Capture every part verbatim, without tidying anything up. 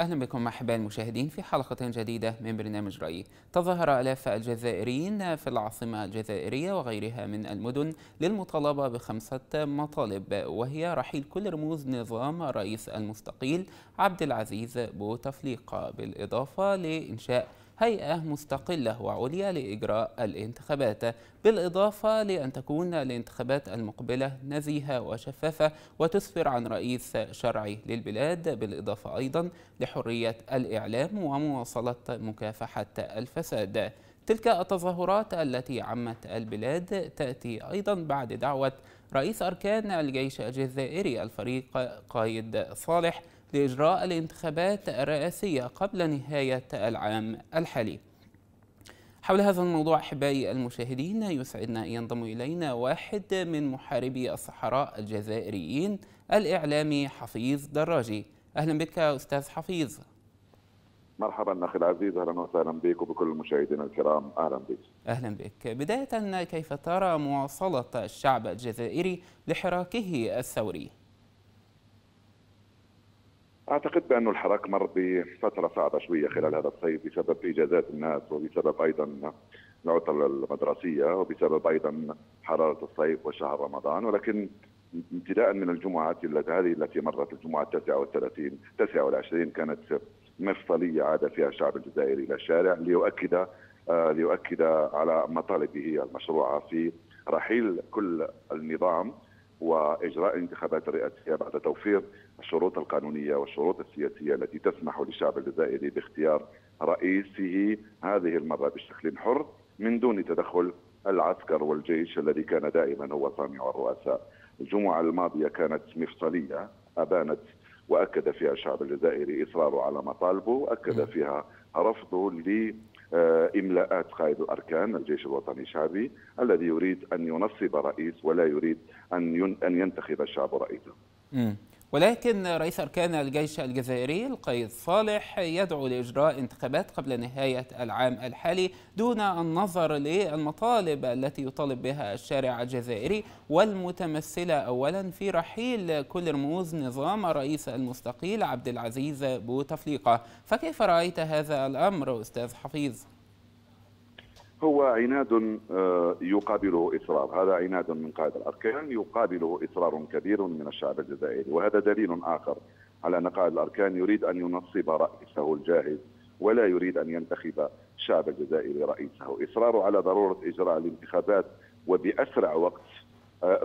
أهلا بكم أحباء المشاهدين في حلقة جديدة من برنامج رأيي. تظاهر آلاف الجزائريين في العاصمة الجزائرية وغيرها من المدن للمطالبة بخمسة مطالب، وهي رحيل كل رموز نظام الرئيس المستقيل عبد العزيز بوتفليقة، بالإضافة لإنشاء هيئة مستقلة وعليا لإجراء الانتخابات، بالإضافة لأن تكون الانتخابات المقبلة نزيهة وشفافة وتسفر عن رئيس شرعي للبلاد، بالإضافة أيضا لحرية الإعلام ومواصلة مكافحة الفساد. تلك التظاهرات التي عمت البلاد تأتي أيضا بعد دعوة رئيس أركان الجيش الجزائري الفريق قايد صالح لإجراء الانتخابات الرئاسية قبل نهاية العام الحالي. حول هذا الموضوع أحبائي المشاهدين يسعدنا أن ينضم إلينا واحد من محاربي الصحراء الجزائريين الإعلامي حفيظ دراجي. أهلا بك أستاذ حفيظ. مرحبا أخي العزيز، أهلا وسهلا بك وبكل المشاهدين الكرام. أهلا بك. أهلا بك. بداية، كيف ترى مواصلة الشعب الجزائري لحراكه الثوري؟ أعتقد بأن الحراك مر بفترة صعبة شوية خلال هذا الصيف بسبب إجازات الناس وبسبب أيضا العطل المدرسية وبسبب أيضا حرارة الصيف وشهر رمضان، ولكن ابتداء من الجمعة هذه التي مرت، الجمعة التاسعة والثلاثين تسعة وعشرين، كانت مفصلية عاد فيها الشعب الجزائري إلى الشارع ليؤكد ليؤكد على مطالبه المشروعة في رحيل كل النظام وإجراء الانتخابات الرئاسية بعد توفير الشروط القانونية والشروط السياسية التي تسمح للشعب الجزائري باختيار رئيسه هذه المرة بشكل حر من دون تدخل العسكر والجيش الذي كان دائما هو صانع الرؤساء. الجمعة الماضية كانت مفصلية أبانت وأكد فيها الشعب الجزائري إصراره على مطالبه، وأكد فيها رفضه لإملاءات قائد الأركان الجيش الوطني الشعبي الذي يريد أن ينصب رئيس ولا يريد أن أن ينتخب الشعب رئيسه. ولكن رئيس أركان الجيش الجزائري القايد صالح يدعو لإجراء انتخابات قبل نهاية العام الحالي دون النظر للمطالب التي يطالب بها الشارع الجزائري، والمتمثلة أولا في رحيل كل رموز نظام الرئيس المستقيل عبد العزيز بوتفليقة. فكيف رأيت هذا الأمر أستاذ حفيظ؟ هو عناد يقابله إصرار، هذا عناد من قائد الأركان يقابله إصرار كبير من الشعب الجزائري، وهذا دليل آخر على أن قائد الأركان يريد أن ينصب رئيسه الجاهز ولا يريد أن ينتخب الشعب الجزائري رئيسه. إصراره على ضرورة إجراء الانتخابات وبأسرع وقت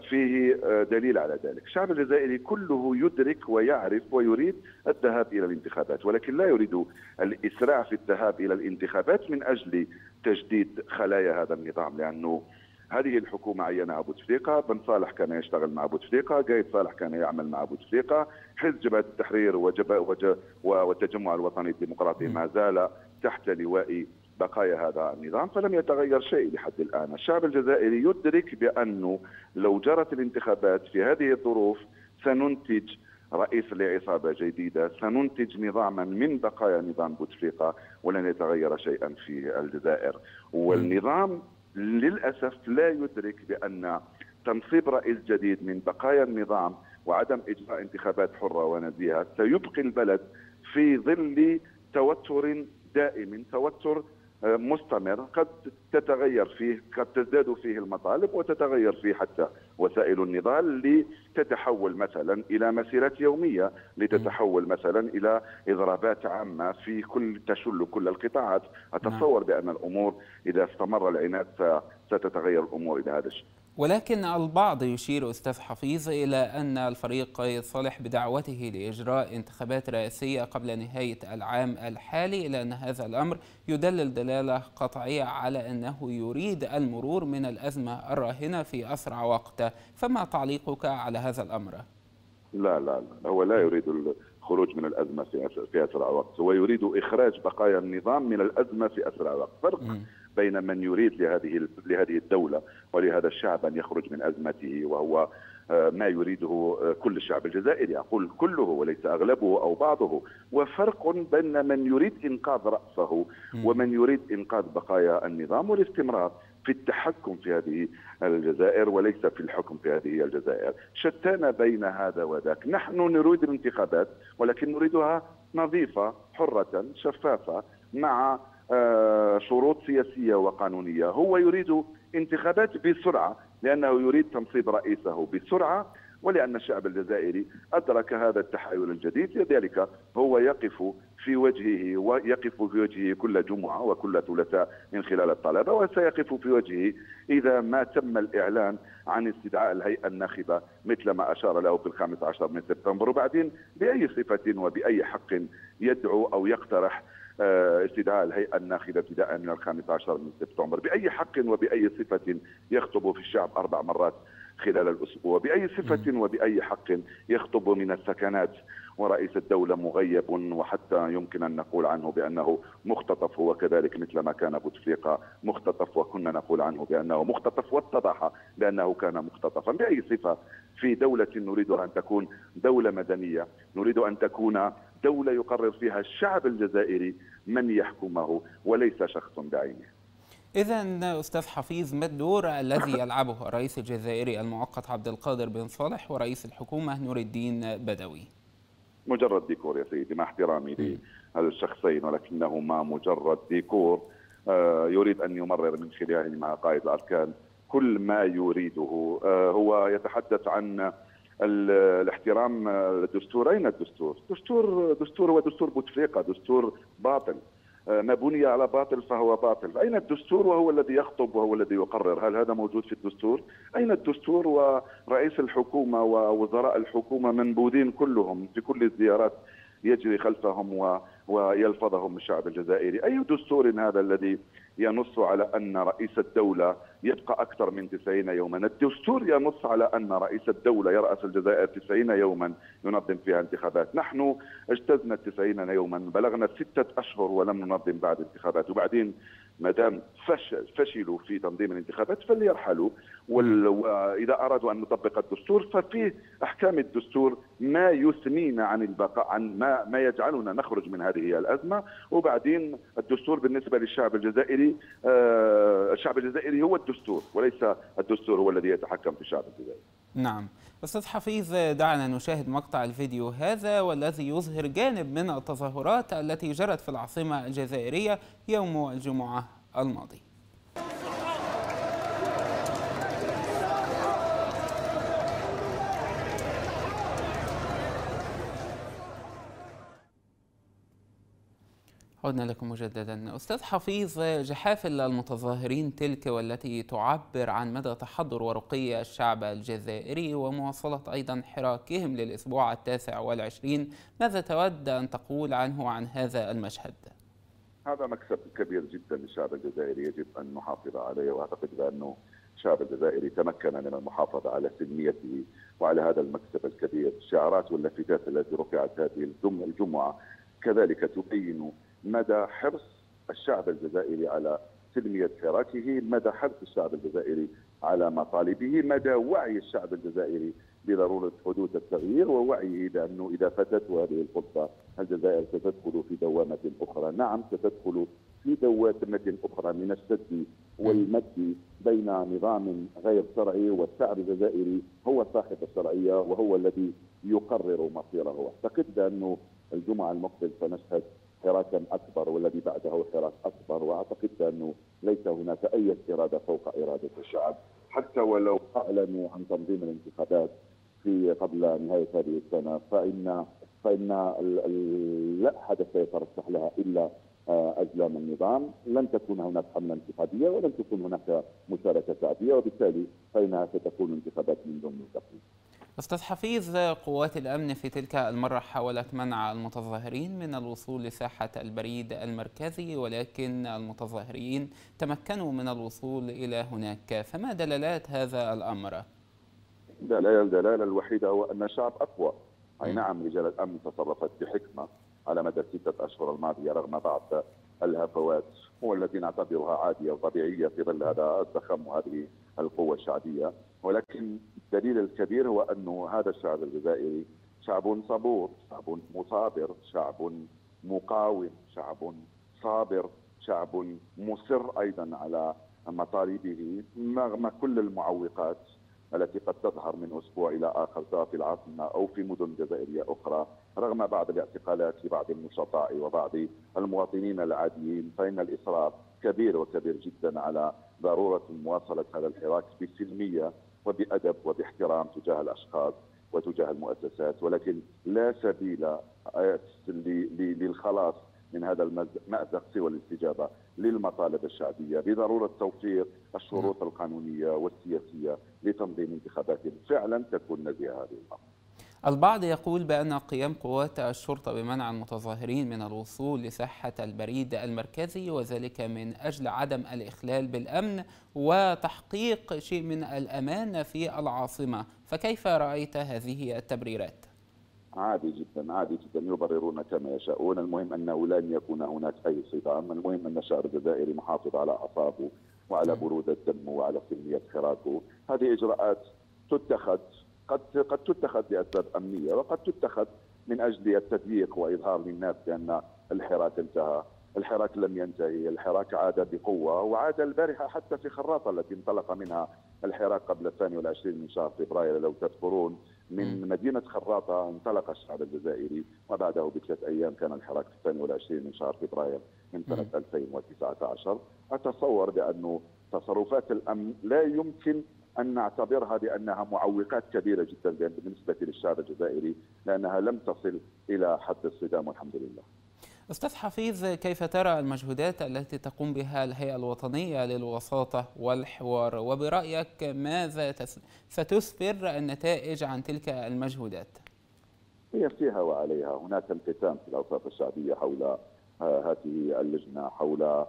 فيه دليل على ذلك. الشعب الجزائري كله يدرك ويعرف ويريد الذهاب إلى الانتخابات، ولكن لا يريد الإسراع في الذهاب إلى الانتخابات من أجل تجديد خلايا هذا النظام، لأنه هذه الحكومة عينها بوتفليقة، بن صالح كان يشتغل مع بوتفليقة، قايد صالح كان يعمل مع بوتفليقة، حزب جبهة التحرير وجبهة والتجمع الوطني الديمقراطي ما زال تحت لواء بقايا هذا النظام، فلم يتغير شيء لحد الآن. الشعب الجزائري يدرك بأنه لو جرت الانتخابات في هذه الظروف سننتج رئيس لعصابة جديدة، سننتج نظاما من بقايا نظام بوتفليقة ولن يتغير شيئا في الجزائر. والنظام للأسف لا يدرك بأن تنصيب رئيس جديد من بقايا النظام وعدم إجراء انتخابات حرة ونزيهة سيبقي البلد في ظل توتر دائم، توتر مستمر قد تتغير فيه، قد تزداد فيه المطالب وتتغير فيه حتى وسائل النضال لتتحول مثلا إلى مسيرات يومية، لتتحول مثلا إلى إضرابات عامة في كل تشل كل القطاعات. أتصور بأن الأمور إذا استمر العناد ستتغير الأمور إلى هذا الشيء. ولكن البعض يشير أستاذ حفيظ إلى أن الفريق قايد صالح بدعوته لإجراء انتخابات رئاسية قبل نهاية العام الحالي إلى أن هذا الأمر يدلل دلالة قطعية على أنه يريد المرور من الأزمة الراهنة في أسرع وقت، فما تعليقك على هذا الأمر؟ لا لا لا، هو لا يريد الخروج من الأزمة في أسرع وقت، هو يريد إخراج بقايا النظام من الأزمة في أسرع وقت. فرق بين من يريد لهذه لهذه الدولة ولهذا الشعب أن يخرج من أزمته، وهو ما يريده كل الشعب الجزائري، أقول كله وليس أغلبه أو بعضه، وفرق بين من يريد إنقاذ رأسه ومن يريد إنقاذ بقايا النظام والاستمرار في التحكم في هذه الجزائر وليس في الحكم في هذه الجزائر. شتان بين هذا وذاك. نحن نريد الانتخابات ولكن نريدها نظيفة حرة شفافة مع شروط سياسية وقانونية. هو يريد انتخابات بسرعة لأنه يريد تنصيب رئيسه بسرعة، ولأن الشعب الجزائري أدرك هذا التحول الجديد، لذلك هو يقف في وجهه ويقف في وجهه كل جمعة وكل ثلاثاء من خلال الطلبة، وسيقف في وجهه إذا ما تم الإعلان عن استدعاء الهيئة الناخبة مثل ما أشار له في الخامس عشر من سبتمبر. وبعدين بأي صفة وبأي حق يدعو أو يقترح استدعاء الهيئة الناخبة ابتداء من الخامس عشر من سبتمبر، بأي حق وبأي صفة يخطب في الشعب أربع مرات خلال الأسبوع، بأي صفة وبأي حق يخطب من السكنات ورئيس الدولة مغيب، وحتى يمكن أن نقول عنه بأنه مختطف، وكذلك مثل ما كان بوتفليقة مختطف وكنا نقول عنه بأنه مختطف واتضح بأنه كان مختطفا. بأي صفة في دولة نريد أن تكون دولة مدنية، نريد أن تكون دولة يقرر فيها الشعب الجزائري من يحكمه وليس شخص بعينه. إذا أستاذ حفيظ، ما الدور الذي يلعبه الرئيس الجزائري المؤقت عبد القادر بن صالح ورئيس الحكومة نور الدين بدوي؟ مجرد ديكور يا سيدي، مع احترامي للشخصين، ولكنهما مجرد ديكور يريد أن يمرر من خلاله مع قائد الأركان كل ما يريده. هو يتحدث عن الاحترام الدستورين، الدستور دستور دستور ودستور بوتفليقة، دستور باطل، ما بني على باطل فهو باطل. أين الدستور وهو الذي يخطب وهو الذي يقرر؟ هل هذا موجود في الدستور؟ أين الدستور ورئيس الحكومة ووزراء الحكومة منبوذين كلهم في كل الزيارات يجري خلفهم و... ويلفظهم الشعب الجزائري؟ أي دستور هذا الذي ينص على أن رئيس الدولة يبقى أكثر من تسعين يوما؟ الدستور ينص على أن رئيس الدولة يرأس الجزائر تسعين يوما ينظم فيها انتخابات. نحن اجتزنا التسعين يوما، بلغنا ستة أشهر ولم ننظم بعد انتخابات. وبعدين ما دام فشلوا في تنظيم الانتخابات فليرحلوا، وإذا أرادوا أن نطبق الدستور ففيه أحكام الدستور ما يثنينا عن البقاء، عن ما, ما يجعلنا نخرج من هذه الأزمة. وبعدين الدستور بالنسبة للشعب الجزائري، آه الشعب الجزائري هو الدستور وليس الدستور هو الذي يتحكم في الشعب الجزائري. نعم أستاذ حفيظ، دعنا نشاهد مقطع الفيديو هذا والذي يظهر جانب من التظاهرات التي جرت في العاصمة الجزائرية يوم الجمعة الماضي. عدنا لكم مجددا. أستاذ حفيظ، جحافل المتظاهرين تلك والتي تعبر عن مدى تحضر ورقي الشعب الجزائري ومواصلة أيضا حراكهم للأسبوع التاسع والعشرين، ماذا تود أن تقول عنه عن هذا المشهد؟ هذا مكسب كبير جدا للشعب الجزائري يجب أن نحافظ عليه، وأعتقد بأنه الشعب الجزائري تمكن من المحافظة على سلميته وعلى هذا المكسب الكبير. الشعارات واللافتات التي رفعت هذه الجمعة كذلك تبين مدى حرص الشعب الجزائري على تنمية حراكه، مدى حرص الشعب الجزائري على مطالبه، مدى وعي الشعب الجزائري بضرورة حدوث التغيير، ووعيه بأنه إذا فاتته هذه الفرصة الجزائر ستدخل في دوامة أخرى. نعم، ستدخل في دوامة أخرى من الشد والمد بين نظام غير شرعي، والشعب الجزائري هو صاحب الشرعية وهو الذي يقرر مصيره. أعتقد بأنه الجمعة المقبل سنشهد حراكا اكبر والذي بعده حراك اكبر، واعتقد بانه ليس هناك اي اراده فوق اراده الشعب. حتى ولو اعلنوا عن تنظيم الانتخابات في قبل نهايه هذه السنه فان فان لا حدث سيترشح لها الا اجلام النظام، لن تكون هناك حمله انتخابيه ولن تكون هناك مشاركه شعبيه، وبالتالي فانها ستكون انتخابات من دون مستقبل. أستاذ حفيظ، قوات الأمن في تلك المرة حاولت منع المتظاهرين من الوصول لساحة البريد المركزي، ولكن المتظاهرين تمكنوا من الوصول إلى هناك، فما دلالات هذا الأمر؟ دلالة الدلالة الوحيدة هو أن الشعب أقوى. أي نعم، رجال الأمن تصرفت بحكمة على مدى ستة أشهر الماضية رغم بعض الهفوات والتي نعتبرها عادية وطبيعية في ظل هذا الضخم وهذه القوة الشعبية. ولكن الدليل الكبير هو أنه هذا الشعب الجزائري شعب صبور، شعب مصابر، شعب مقاوم، شعب صابر، شعب مصر أيضا على مطالبه رغم كل المعوقات التي قد تظهر من أسبوع إلى آخر في العاصمة أو في مدن جزائرية أخرى، رغم بعض الاعتقالات لبعض النشطاء وبعض المواطنين العاديين. فإن الإصرار كبير وكبير جدا على ضرورة مواصلة هذا الحراك بسلمية وبأدب وباحترام تجاه الأشخاص وتجاه المؤسسات، ولكن لا سبيل للخلاص من هذا المأزق سوى الاستجابة للمطالب الشعبية بضرورة توفير الشروط القانونية والسياسية لتنظيم انتخابات فعلا تكون نزيهة هذه الأمر. البعض يقول بأن قيام قوات الشرطة بمنع المتظاهرين من الوصول لساحة البريد المركزي وذلك من أجل عدم الإخلال بالأمن وتحقيق شيء من الأمان في العاصمة، فكيف رأيت هذه التبريرات؟ عادي جدا عادي جدا يبررون كما يشاءون، المهم أنه لن يكون هناك أي صدام، المهم أن الشعب الجزائري محافظ على أعصابه وعلى برودة دمه وعلى سلمية حراكه. هذه إجراءات تتخذ قد قد تتخذ لأسباب أمنية وقد تتخذ من أجل التضييق وإظهار للناس بأن الحراك انتهى، الحراك لم ينتهي، الحراك عاد بقوة وعاد البارحة حتى في خراطة التي انطلق منها الحراك قبل الثاني والعشرين من شهر فبراير لو تذكرون. من مدينة خراطة انطلق الشعب الجزائري وبعده بثلاث أيام كان الحراك في الثاني والعشرين من شهر فبراير من سنة ألفين وتسعة عشر. أتصور بأنه تصرفات الأمن لا يمكن أن نعتبرها بأنها معوقات كبيرة جدا بالنسبة للشعب الجزائري لأنها لم تصل إلى حد الصدام والحمد لله. أستاذ حفيظ، كيف ترى المجهودات التي تقوم بها الهيئة الوطنية للوساطة والحوار وبرأيك ماذا ستسفر النتائج عن تلك المجهودات؟ هي فيها وعليها، هناك انقسام في الأوساط الشعبية حول هذه اللجنة، حول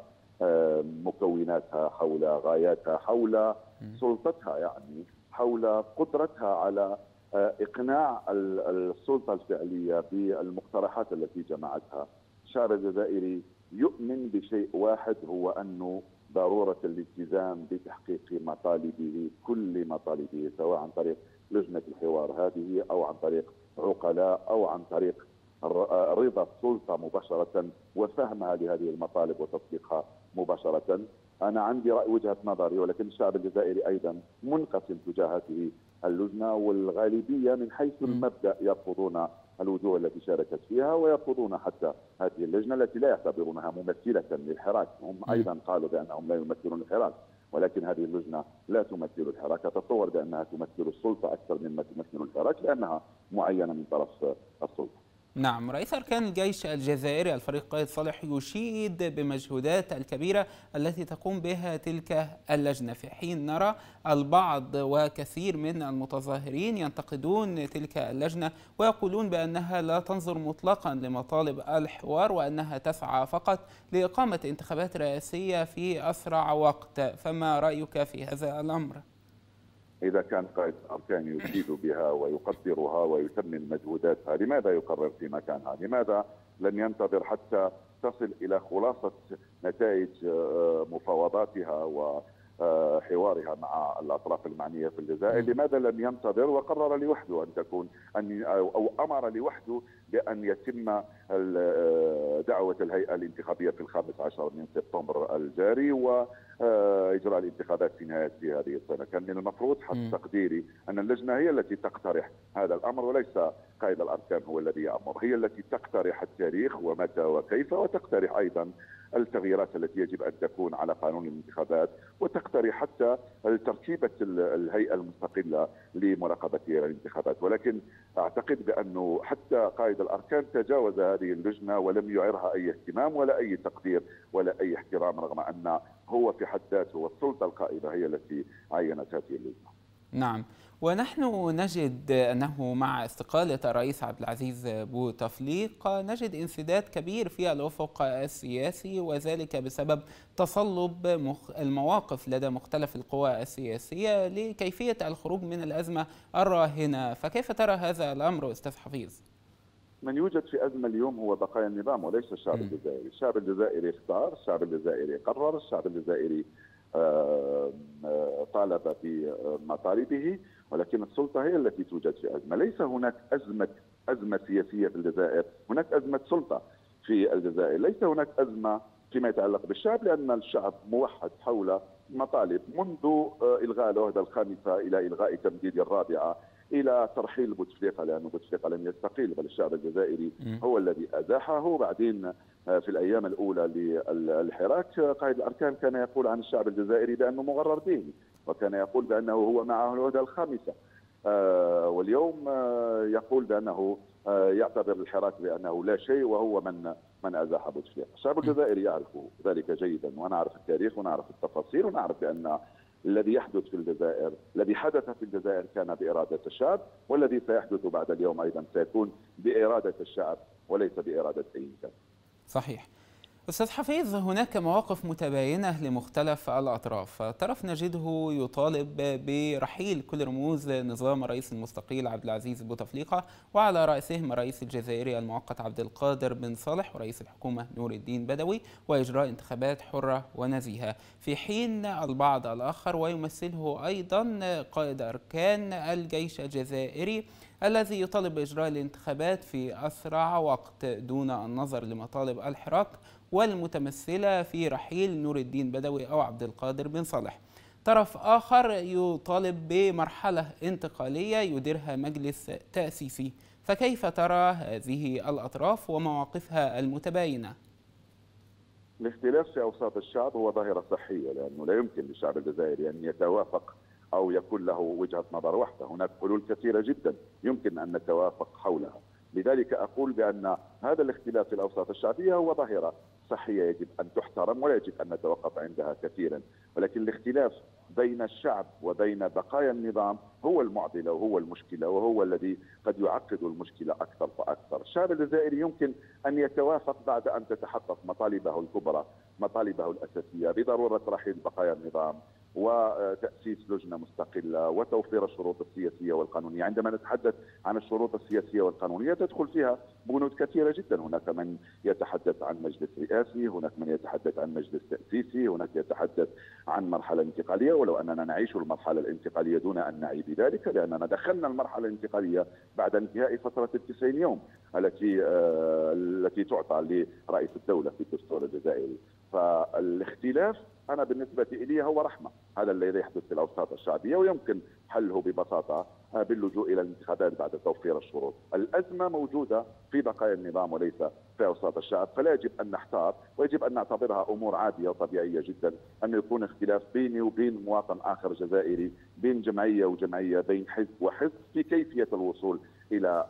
مكوناتها، حول غاياتها، حول سلطتها، يعني حول قدرتها على إقناع السلطة الفعلية بالمقترحات التي جمعتها. الشعب الجزائري يؤمن بشيء واحد هو أنه ضرورة الالتزام بتحقيق مطالبه، كل مطالبه، سواء عن طريق لجنة الحوار هذه أو عن طريق عقلاء أو عن طريق رضا السلطة مباشرة وفهمها لهذه المطالب وتطبيقها مباشرة. أنا عندي رأي وجهة نظري، ولكن الشعب الجزائري أيضا منقسم تجاه هذه اللجنة، والغالبية من حيث المبدأ يرفضون الوجوه التي شاركت فيها ويرفضون حتى هذه اللجنة التي لا يعتبرونها ممثلة للحراك. هم أيضا قالوا بأنهم لا يمثلون الحراك، ولكن هذه اللجنة لا تمثل الحراك. أتصور بأنها تمثل السلطة أكثر مما تمثل الحراك لأنها معينة من طرف السلطة. نعم، رئيس أركان الجيش الجزائري الفريق قايد صالح يشيد بمجهودات الكبيرة التي تقوم بها تلك اللجنة، في حين نرى البعض وكثير من المتظاهرين ينتقدون تلك اللجنة ويقولون بأنها لا تنظر مطلقا لمطالب الحوار وأنها تسعى فقط لإقامة انتخابات رئاسية في أسرع وقت، فما رأيك في هذا الأمر؟ إذا كان قائد أركان يشيد بها ويقدرها ويثمن مجهوداتها، لماذا يقرر في مكانها؟ لماذا لم ينتظر حتى تصل إلى خلاصة نتائج مفاوضاتها وحوارها مع الأطراف المعنية في الجزائر؟ لماذا لم ينتظر وقرر لوحده أن تكون أن أو أمر لوحده بأن يتم دعوة الهيئة الانتخابية في الخامس عشر من سبتمبر الجاري و إجراء الانتخابات في نهاية هذه السنة؟ كان من المفروض حسب تقديري أن اللجنة هي التي تقترح هذا الأمر وليس قائد الأركان هو الذي يأمر، هي التي تقترح التاريخ ومتى وكيف، وتقترح أيضا التغييرات التي يجب أن تكون على قانون الانتخابات، وتقترح حتى تركيبة الهيئة المستقلة لمراقبة الانتخابات. ولكن أعتقد بأنه حتى قائد الأركان تجاوز هذه اللجنة ولم يعرها أي اهتمام ولا أي تقدير ولا أي احترام، رغم أن هو في حد ذاته والسلطة القائمة هي التي عينت هذه اللجنة. نعم، ونحن نجد أنه مع استقالة الرئيس عبد العزيز بوتفليقة نجد انسداد كبير في الأفق السياسي، وذلك بسبب تصلب المواقف لدى مختلف القوى السياسية لكيفية الخروج من الأزمة الراهنة، فكيف ترى هذا الأمر أستاذ حفيظ؟ من يوجد في أزمة اليوم هو بقايا النظام وليس الشعب الجزائري. الشعب الجزائري اختار، الشعب الجزائري قرر، الشعب الجزائري طالب بمطالبه، ولكن السلطة هي التي توجد في أزمة. ليس هناك أزمة أزمة سياسية في الجزائر، هناك أزمة سلطة في الجزائر. ليس هناك أزمة فيما يتعلق بالشعب، لأن الشعب موحد حول مطالب منذ إلغاء العهدة الخامسة إلى إلغاء تمديد الرابعة إلى ترحيل بوتفليقة، لأن بوتفليقة لم يستقيل بل الشعب الجزائري هو الذي أزاحه. بعدين في الأيام الأولى للحراك قائد الأركان كان يقول عن الشعب الجزائري بأنه مغرر ديني، وكان يقول بأنه هو معه العهدة الخامسة، واليوم يقول بأنه يعتبر الحراك بأنه لا شيء وهو من من أزاح بوتفليقة. الشعب الجزائري يعرف ذلك جيدا، وأنا أعرف التاريخ ونعرف التفاصيل، ونعرف بأن الذي يحدث في الجزائر، الذي حدث في الجزائر كان بإرادة الشعب، والذي سيحدث بعد اليوم أيضا سيكون بإرادة الشعب وليس بإرادة أي كان. صحيح. أستاذ حفيظ، هناك مواقف متباينة لمختلف الأطراف، طرف نجده يطالب برحيل كل رموز نظام رئيس المستقيل عبد العزيز بوتفليقة، وعلى رأسهم الرئيس الجزائري المؤقت عبد القادر بن صالح ورئيس الحكومة نور الدين بدوي، وإجراء انتخابات حرة ونزيهة، في حين البعض الآخر ويمثله أيضا قائد أركان الجيش الجزائري الذي يطالب بإجراء الانتخابات في أسرع وقت دون النظر لمطالب الحراك والمتمثلة في رحيل نور الدين بدوي أو عبد القادر بن صالح. طرف آخر يطالب بمرحلة انتقالية يديرها مجلس تأسيسي. فكيف ترى هذه الأطراف ومواقفها المتباينة؟ الاختلاف في أوساط الشعب هو ظاهرة صحية، لأنه لا يمكن للشعب الجزائري أن يتوافق أو يكون له وجهة نظر واحدة. هناك حلول كثيرة جدا يمكن أن نتوافق حولها، لذلك أقول بأن هذا الاختلاف في الأوساط الشعبية هو ظاهرة صحية يجب أن تحترم ولا يجب أن نتوقف عندها كثيرا، ولكن الاختلاف بين الشعب وبين بقايا النظام هو المعضلة وهو المشكلة، وهو الذي قد يعقد المشكلة أكثر فأكثر. الشعب الجزائري يمكن أن يتوافق بعد أن تتحقق مطالبه الكبرى، مطالبه الأساسية بضرورة رحيل بقايا النظام وتأسيس لجنة مستقلة وتوفير الشروط السياسية والقانونية. عندما نتحدث عن الشروط السياسية والقانونية تدخل فيها بنود كثيرة جدا، هناك من يتحدث عن مجلس رئاسي، هناك من يتحدث عن مجلس تأسيسي، هناك يتحدث عن مرحلة انتقالية، ولو أننا نعيش المرحلة الانتقالية دون أن نعي بذلك، لأننا دخلنا المرحلة الانتقالية بعد انتهاء فترة التسعين يوم التي التي تعطى لرئيس الدولة في الدستور الجزائري. فالاختلاف أنا بالنسبة إلي هو رحمة، هذا الذي يحدث في الأوساط الشعبية ويمكن حله ببساطة باللجوء إلى الانتخابات بعد توفير الشروط. الأزمة موجودة في بقايا النظام وليس في أوساط الشعب، فلا يجب أن نحتار ويجب أن نعتبرها أمور عادية وطبيعية جدا، أن يكون اختلاف بيني وبين مواطن آخر جزائري، بين جمعية وجمعية، بين حزب وحزب، في كيفية الوصول إلى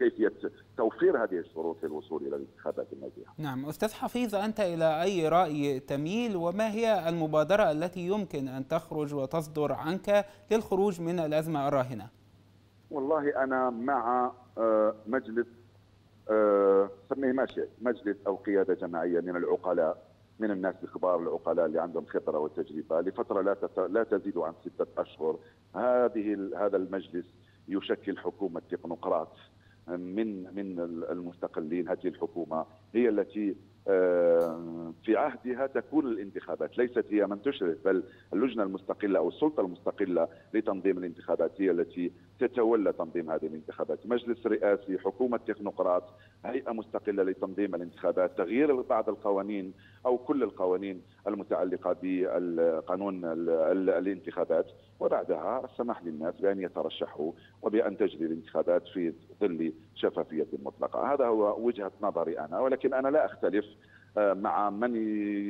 كيفية توفير هذه الشروط للوصول إلى الانتخابات النزيهة. نعم. أستاذ حفيظ، أنت إلى أي رأي تميل، وما هي المبادرة التي يمكن أن تخرج وتصدر عنك للخروج من الأزمة الراهنة؟ والله أنا مع مجلس سميه ماشي مجلس أو قيادة جماعية من العقلاء، من الناس الكبار العقلاء اللي عندهم خبرة وتجربة لفترة لا لا تزيد عن ستة أشهر. هذه هذا المجلس يشكل حكومة تقنقراط من من المستقلين. هذه الحكومة هي التي في عهدها تكون الانتخابات، ليست هي من تشرف، بل اللجنة المستقلة أو السلطة المستقلة لتنظيم الانتخابات هي التي تتولى تنظيم هذه الانتخابات. مجلس رئاسي، حكومة تكنوقراط، هيئة مستقلة لتنظيم الانتخابات، تغيير بعض القوانين أو كل القوانين المتعلقة بقانون الانتخابات، وبعدها السماح للناس بأن يترشحوا وبأن تجري الانتخابات في ظل شفافية مطلقة. هذا هو وجهة نظري أنا، ولكن أنا لا أختلف مع من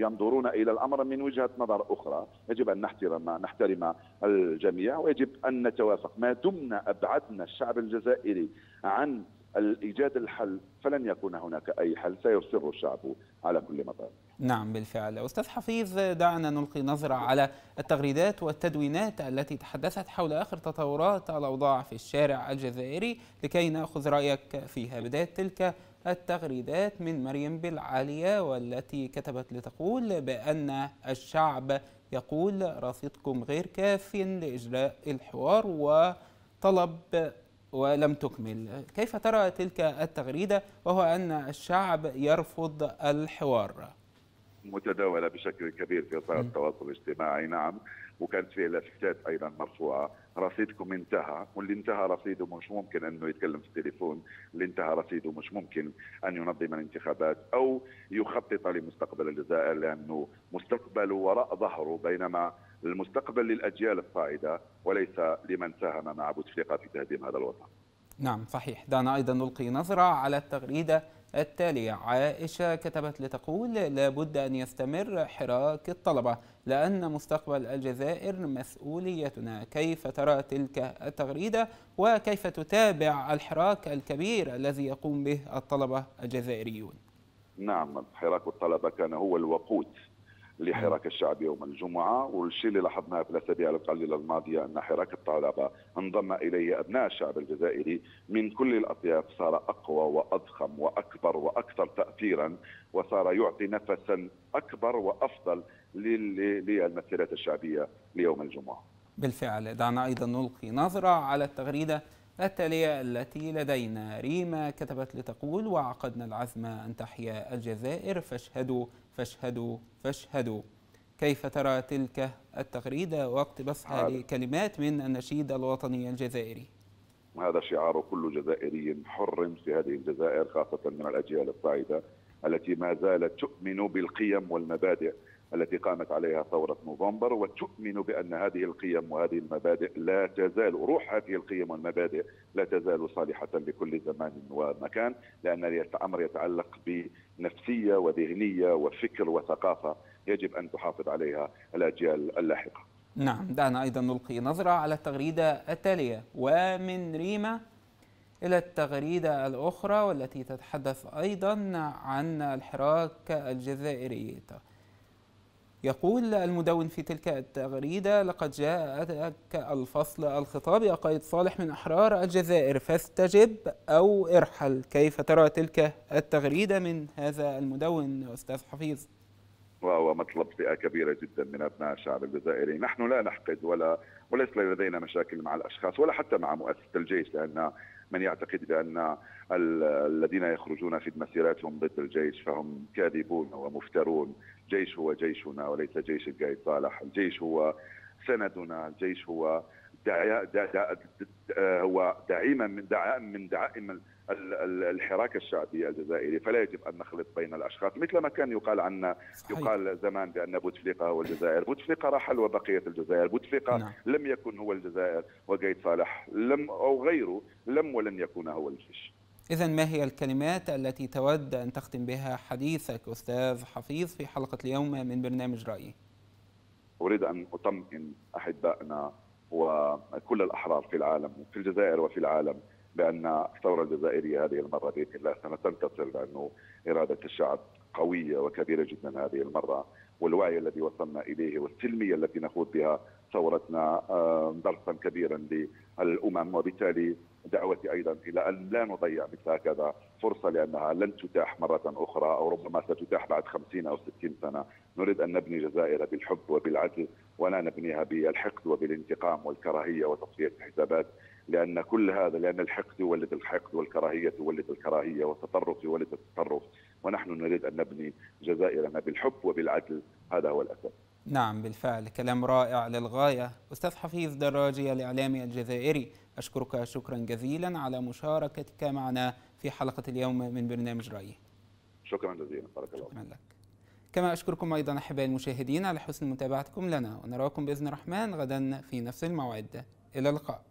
ينظرون إلى الأمر من وجهة نظر أخرى. يجب أن نحترم نحترم الجميع ويجب أن نتوافق. ما دمنا أبعدنا الشعب الجزائري عن إيجاد الحل فلن يكون هناك أي حل، سيصر الشعب على كل مطالب. نعم بالفعل. أستاذ حفيظ، دعنا نلقي نظرة على التغريدات والتدوينات التي تحدثت حول آخر تطورات الأوضاع في الشارع الجزائري لكي نأخذ رأيك فيها. بداية تلك التغريدات من مريم بالعالية، والتي كتبت لتقول بأن الشعب يقول رصيدكم غير كاف لإجراء الحوار وطلب ولم تكمل. كيف ترى تلك التغريدة وهو أن الشعب يرفض الحوار؟ متداولة بشكل كبير في وسائل التواصل الاجتماعي، نعم، وكانت فيه لافتات أيضا مرفوعة. رصيدكم انتهى، واللي انتهى رصيده مش ممكن أنه يتكلم في التليفون، اللي انتهى رصيده مش ممكن أن ينظم الانتخابات أو يخطط لمستقبل الجزائر، لأنه مستقبله وراء ظهره، بينما المستقبل للأجيال الصاعدة وليس لمن ساهم مع بوتفليقة في تهديم هذا الوطن. نعم صحيح. دعنا أيضا نلقي نظرة على التغريدة التالية. عائشة كتبت لتقول لابد أن يستمر حراك الطلبة لأن مستقبل الجزائر مسؤوليتنا. كيف ترى تلك التغريدة وكيف تتابع الحراك الكبير الذي يقوم به الطلبة الجزائريون؟ نعم، حراك الطلبة كان هو الوقود لحراك الشعب يوم الجمعة، والشيء اللي لاحظناه في الأسابيع القليلة الماضية أن حراك الطلبة انضم إليه أبناء الشعب الجزائري من كل الأطياف، صار أقوى وأضخم وأكبر وأكثر تأثيرا، وصار يعطي نفسا أكبر وأفضل للمسيرات الشعبية ليوم الجمعة. بالفعل. دعنا أيضا نلقي نظرة على التغريدة التالية التي لدينا. ريما كتبت لتقول وعقدنا العزم أن تحيا الجزائر فاشهدوا فاشهدوا فاشهدوا. كيف ترى تلك التغريدة واقتباسها لكلمات من النشيد الوطني الجزائري؟ هذا شعار كل جزائري حر في هذه الجزائر، خاصة من الأجيال الصاعدة التي ما زالت تؤمن بالقيم والمبادئ التي قامت عليها ثورة نوفمبر، وتؤمن بأن هذه القيم وهذه المبادئ لا تزال، روح هذه القيم والمبادئ لا تزال صالحة لكل زمان ومكان، لأن الأمر يتعلق بنفسية وذهنية وفكر وثقافة يجب أن تحافظ عليها الأجيال اللاحقة. نعم. دعنا أيضا نلقي نظرة على التغريدة التالية، ومن ريما إلى التغريدة الأخرى والتي تتحدث أيضا عن الحراك الجزائري. يقول المدون في تلك التغريدة لقد جاءك الفصل الخطاب يا قايد صالح من أحرار الجزائر فاستجب أو ارحل. كيف ترى تلك التغريدة من هذا المدون أستاذ حفيظ؟ وهو مطلب فئة كبيرة جدا من أبناء الشعب الجزائري. نحن لا نحقد ولا وليس لدينا مشاكل مع الأشخاص ولا حتى مع مؤسسة الجيش، لأن من يعتقد بأن الذين يخرجون في مسيراتهم ضد الجيش فهم كاذبون ومفترون. الجيش هو جيشنا وليس جيش القايد صالح، الجيش هو سندنا، الجيش هو هو دعيما من دعائم من دعائم الحراك الشعبي الجزائري، فلا يجب ان نخلط بين الاشخاص مثل ما كان يقال عنا. صحيح. يقال زمان بان بوتفليقة هو الجزائر، بوتفليقة رحل وبقيه الجزائر، بوتفليقة نعم. لم يكن هو الجزائر، وقايد صالح لم او غيره لم ولن يكون هو الجيش. إذن ما هي الكلمات التي تود أن تختم بها حديثك أستاذ حفيظ في حلقة اليوم من برنامج رأيي؟ أريد أن أطمئن أحبائنا وكل الأحرار في العالم في الجزائر وفي العالم بأن الثورة الجزائرية هذه المرة بإذن الله سننتصر، لأنه إرادة الشعب قوية وكبيرة جدا هذه المرة، والوعي الذي وصلنا إليه والسلمية التي نخوض بها ثورتنا درسا كبيرا للأمم، وبالتالي دعوتي أيضا إلى أن لا نضيع مثل هكذا فرصة، لأنها لن تتاح مرة أخرى أو ربما ستتاح بعد خمسين أو ستين سنة. نريد أن نبني جزائر بالحب وبالعدل ولا نبنيها بالحقد وبالانتقام والكراهية وتصفية الحسابات، لأن كل هذا، لأن الحقد يولد الحقد والكراهية تولد الكراهية والتطرف يولد التطرف، ونحن نريد أن نبني جزائرنا بالحب وبالعدل، هذا هو الأساس. نعم بالفعل، كلام رائع للغاية. أستاذ حفيظ دراجي الإعلامي الجزائري، أشكرك شكرا جزيلا على مشاركتك معنا في حلقة اليوم من برنامج رأيي. شكرا جزيلا، بارك الله فيك. كما أشكركم أيضا أحبائي المشاهدين على حسن متابعتكم لنا، ونراكم بإذن الرحمن غدا في نفس الموعد. إلى اللقاء.